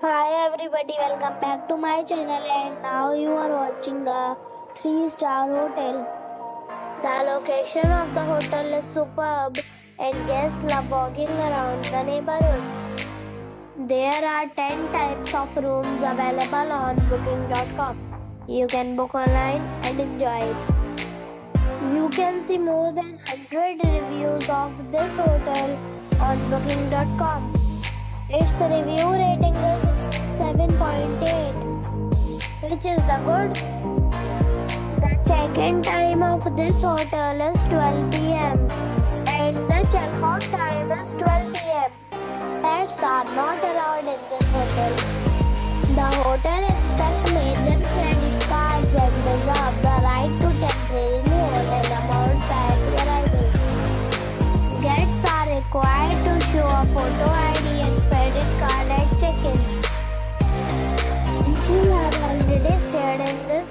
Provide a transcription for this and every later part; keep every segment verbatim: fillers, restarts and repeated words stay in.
Hi everybody, welcome back to my channel, and now you are watching a three star hotel. The location of the hotel is superb and guests love walking around the neighborhood. There are ten types of rooms available on booking dot com. You can book online and enjoy it. You can see more than one hundred reviews of this hotel on booking dot com. Its review rating is seven point eight, which is the good. The check-in time of this hotel is twelve p m and the check-out time is twelve p m Pets are not allowed in this hotel. The hotel accepts major credit cards and reserves the right to temporarily hold an amount prior to arrival. Guests are required to show a photo I D and credit card at check-in. If you have already stayed in this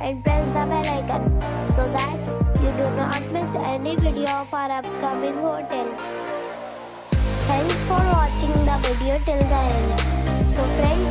and press the bell icon so that you do not miss any video of our upcoming hotel. Thanks for watching the video till the end. So friends,